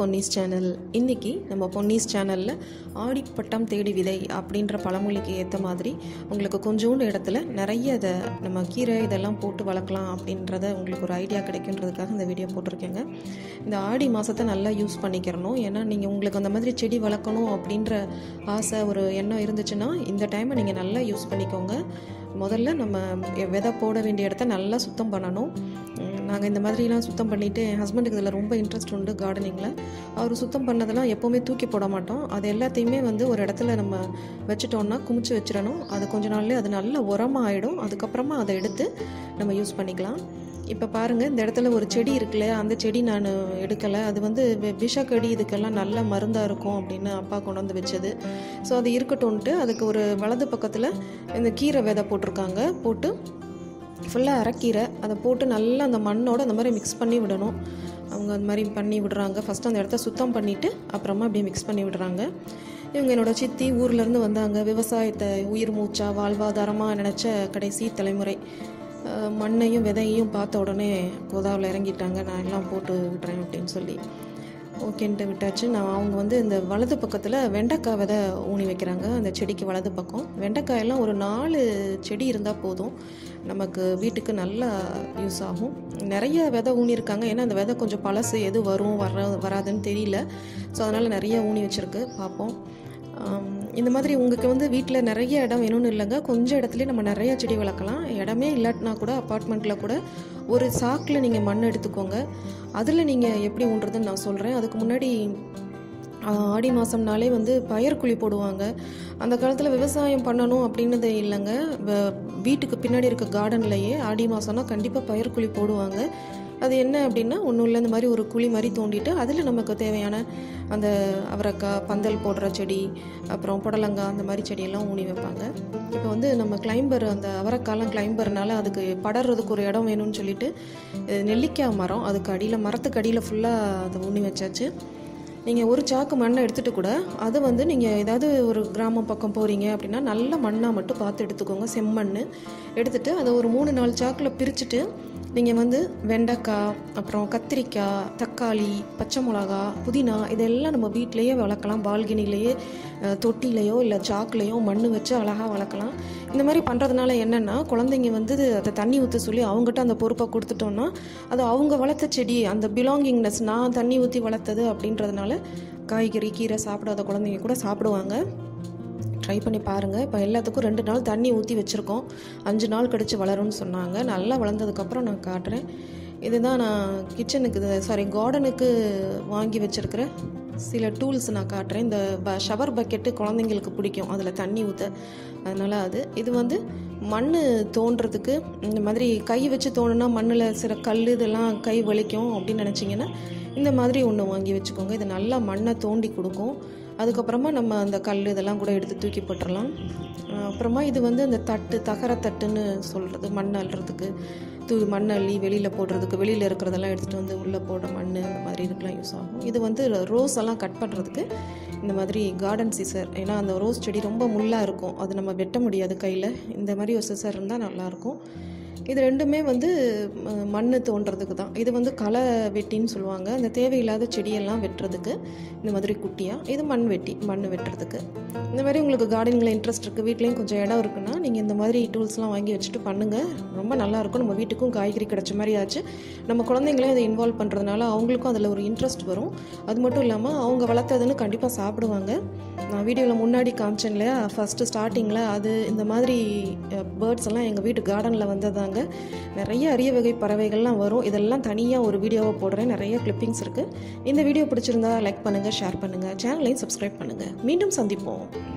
ponnis channel. இன்னைக்கு நம்ம ponnis channelல ஆடி பட்டம் தேடி விதை அப்படிங்கற பழமொழிக்கு ஏத்த மாதிரி உங்களுக்கு கொஞ்சோண்டு இடத்துல நிறைய அத நம்ம கீரை இதெல்லாம் போட்டு வளக்கலாம் அப்படிங்கறத உங்களுக்கு ஒரு ஐடியா கிடைக்கும்ன்றதுக்காக இந்த வீடியோ போட்டுருக்கேங்க. இந்த ஆடி மாசத்தை நல்லா யூஸ் பண்ணிக்கிறணும். ஏன்னா நீங்க உங்களுக்கு அந்த மாதிரி செடி வளக்கணும் அப்படிங்கற ஆசை ஒரு எண்ணம் இருந்துச்சுனா இந்த டைமை நீங்க நல்லா யூஸ் பண்ணிக்கோங்க. முதல்ல நம்ம விதை போட வேண்டிய இடத்தை நல்லா சுத்தம் பண்ணணும். நாங்க இந்த மாதிரிலாம் சுத்தம் பண்ணிட்டு ஹஸ்பண்டுக்கு இதெல்லாம் ரொம்ப இன்ட்ரஸ்ட் உண்டு கார்டனிங்ல. அவர் சுத்தம் பண்ணதெல்லாம் எப்பவுமே தூக்கி போட மாட்டோம். அது எல்லாத்தையுமே ஒரு இடத்துல நம்ம வச்சிட்டோம்னா குமிச்சு வச்சிடணும். அது கொஞ்ச நாள்லயே அது நல்ல உரமா ஆயிடும். அதுக்கப்புறமா அதை எடுத்து நம்ம யூஸ் பண்ணிக்கலாம். இப்போ பாருங்கள், இந்த இடத்துல ஒரு செடி இருக்குல்ல, அந்த செடி நான் எடுக்கலை. அது விஷக்கடி இதுக்கெல்லாம் நல்ல மருந்தாக இருக்கும் அப்படின்னு அப்பா கொண்டு வந்து வச்சது. ஸோ அது இருக்கட்டும்ன்ட்டு அதுக்கு ஒரு வலது பக்கத்தில் இந்த கீரை விதை போட்டிருக்காங்க. போட்டு ஃபுல்லாக அரைக்கீரை அதை போட்டு நல்லா அந்த மண்ணோடு அந்த மாதிரி மிக்ஸ் பண்ணி விடணும். அவங்க அந்த மாதிரி பண்ணி விடுறாங்க. ஃபஸ்ட்டு அந்த இடத்த சுத்தம் பண்ணிவிட்டு அப்புறமா அப்படியே மிக்ஸ் பண்ணி விடுறாங்க. இவங்க என்னோட சித்தி ஊர்லேருந்து வந்தாங்க. விவசாயத்தை உயிர் மூச்சா வாழ்வாதாரமாக நினச்ச கடைசி தலைமுறை. மண்ணையும் விதையையும் பார்த்த உடனே கோதாவில் இறங்கிட்டாங்க. நான் எல்லாம் போட்டு விட்டுறேன் அப்படின்னு சொல்லி ஓகேன்ட்டு விட்டாச்சு. நான் அவங்க இந்த வலது பக்கத்தில் வெண்டைக்காய் விதை ஊனி வைக்கிறாங்க. அந்த செடிக்கு வலது பக்கம் வெண்டைக்காயெல்லாம் ஒரு 4 செடி இருந்தால் போதும், நமக்கு வீட்டுக்கு நல்லா யூஸ் ஆகும். நிறைய விதை ஊனியிருக்காங்க. ஏன்னா அந்த விதை கொஞ்சம் பழசு, எது வரும் வராதுன்னு தெரியல. ஸோ அதனால் நிறைய ஊனி வச்சுருக்கு. பார்ப்போம். இந்த மாதிரி உங்களுக்கு வீட்டில் நிறைய இடம் வேணும்னு இல்லைங்க, கொஞ்சம் இடத்துலேயே நம்ம நிறையா செடி வளர்க்கலாம். இடமே இல்லாட்டினா கூட அப்பார்ட்மெண்ட்டில் கூட ஒரு சாக்கில் நீங்கள் மண் எடுத்துக்கோங்க. அதில் நீங்கள் எப்படி ஊன்றதுன்னு நான் சொல்கிறேன். அதுக்கு முன்னாடி ஆடி மாதம்னாலே பயிர்குழி போடுவாங்க. அந்த காலத்தில் விவசாயம் பண்ணணும் அப்படின்னதே இல்லைங்க. வீட்டுக்கு பின்னாடி இருக்க கார்டன்லேயே ஆடி மாதம்னா கண்டிப்பாக பயிர்குழி போடுவாங்க. அது என்ன அப்படின்னா ஒன்றும் இல்லை, இந்த மாதிரி ஒரு குழி மாதிரி தோண்டிட்டு அதில் நமக்கு தேவையான அந்த அவரைக்காய், பந்தல் போடுற செடி, அப்புறம் புடலங்காய், அந்த மாதிரி செடியெல்லாம் ஊனி வைப்பாங்க. இப்போ நம்ம கிளைம்பர், அந்த அவரைக்காலாம் கிளைம்பர்னால அதுக்கு படறதுக்கு ஒரு இடம் வேணும்னு சொல்லிட்டு நெல்லிக்காய் மரம் அதுக்கு அடியில், மரத்துக்கு அடியில் ஃபுல்லாக அதை ஊனி வச்சாச்சு. நீங்கள் ஒரு சாக்கு மண்ணை எடுத்துகிட்டு கூட அது நீங்கள் ஏதாவது ஒரு கிராமம் பக்கம் போகிறீங்க அப்படின்னா நல்ல மண்ணாக மட்டும் பார்த்து எடுத்துக்கோங்க. செம்மண் எடுத்துகிட்டு அதை ஒரு 3-4 சாக்கில் பிரிச்சுட்டு நீங்கள் வெண்டைக்காய், அப்புறம் கத்திரிக்காய், தக்காளி, பச்சை மிளகா, புதினா இதெல்லாம் நம்ம வீட்டிலையே வளர்க்கலாம். பால்கனிலேயே தொட்டிலையோ இல்லை சாக்குலையோ மண் வச்சு அழகாக வளர்க்கலாம். இந்த மாதிரி பண்ணுறதுனால என்னென்னா குழந்தைங்க அதை தண்ணி ஊற்ற சொல்லி அவங்ககிட்ட அந்த பொறுப்பை கொடுத்துட்டோன்னா அது அவங்க வளர்த்த செடி, அந்த பிலாங்கிங்னஸ், நான் தண்ணி ஊற்றி வளர்த்தது அப்படின்றதுனால காய்கறி கீரை சாப்பிடாத குழந்தைங்க கூட சாப்பிடுவாங்க. ட்ரை பண்ணி பாருங்கள். இப்போ எல்லாத்துக்கும் 2 நாள் தண்ணி ஊற்றி வச்சுருக்கோம். 5 நாள் கழித்து வளரும்னு சொன்னாங்க. நல்லா வளர்ந்ததுக்கப்புறம் நான் காட்டுறேன். இதுதான் நான் கிச்சனுக்கு கார்டனுக்கு வாங்கி வச்சுருக்கிற சில டூல்ஸ் நான் காட்டுறேன். இந்த ஷவர் பக்கெட்டு குழந்தைங்களுக்கு பிடிக்கும், அதில் தண்ணி ஊற்ற. அதனால் இது மண் தோண்டுறதுக்கு, இந்த மாதிரி கை வச்சு தோணுன்னா மண்ணில் சில கல் இதெல்லாம் கை வலிக்கும் அப்படின்னு நினச்சிங்கன்னா இந்த மாதிரி ஒன்று வாங்கி வச்சுக்கோங்க. இது நல்லா மண்ணை தோண்டி கொடுக்கும். அதுக்கப்புறமா நம்ம அந்த கல் இதெல்லாம் கூட எடுத்து தூக்கி போட்டுடலாம். அப்புறமா இது அந்த தட்டு, தகரத்தட்டுன்னு சொல்கிறது, மண் அள்ளுறதுக்கு, மண் அள்ளி வெளியில் போடுறதுக்கு, வெளியில் இருக்கிறதெல்லாம் எடுத்துகிட்டு உள்ளே போடுற மண், அந்த மாதிரி இதுக்கெலாம் யூஸ் ஆகும். இது ரோஸ் எல்லாம் கட் பண்ணுறதுக்கு இந்த மாதிரி கார்டன் சிசர். ஏன்னா அந்த ரோஸ் செடி ரொம்ப முள்ளாக இருக்கும், அது நம்ம வெட்ட முடியாது கையில். இந்த மாதிரி ஒரு சிசர் இருந்தால் நல்லாயிருக்கும். இது ரெண்டுமே மண் தோன்றதுக்கு தான். இது களை வெட்டின்னு சொல்லுவாங்க, அந்த தேவையில்லாத செடியெல்லாம் வெட்டுறதுக்கு. இந்த மாதிரி குட்டியாக இது மண் வெட்டி, மண் வெட்டுறதுக்கு. இந்த மாதிரி உங்களுக்கு கார்டனிங்கில் இன்ட்ரெஸ்ட் இருக்குது, வீட்லேயும் கொஞ்சம் இடம் இருக்குன்னா நீங்கள் இந்த மாதிரி டூல்ஸ்லாம் வாங்கி வச்சுட்டு பண்ணுங்கள். ரொம்ப நல்லாயிருக்கும். நம்ம வீட்டுக்கும் காய்கறி கிடச்ச மாதிரி ஆச்சு. நம்ம குழந்தைங்களையும் அதை இன்வால்வ் பண்ணுறதுனால அவங்களுக்கும் அதில் ஒரு இன்ட்ரெஸ்ட் வரும். அது மட்டும் இல்லாமல் அவங்க வளர்த்ததுன்னு கண்டிப்பாக சாப்பிடுவாங்க. நான் வீடியோவில் முன்னாடி காமிச்சேன்ல, ஃபஸ்ட்டு ஸ்டார்டிங்கில் இந்த மாதிரி பேர்ட்ஸ் எல்லாம் எங்கள் வீட்டு கார்டனில் வந்ததாங்க. நிறைய அரிய வகை பறவைகள்லாம் வரும். இதெல்லாம் தனியாக ஒரு வீடியோவை போடுறேன், நிறைய கிளிப்பிங்ஸ் இருக்குது. இந்த வீடியோ பிடிச்சிருந்தா லைக் பண்ணுங்கள், ஷேர் பண்ணுங்கள், சேனலையும் சப்ஸ்கிரைப் பண்ணுங்கள். மீண்டும் சந்திப்போம்.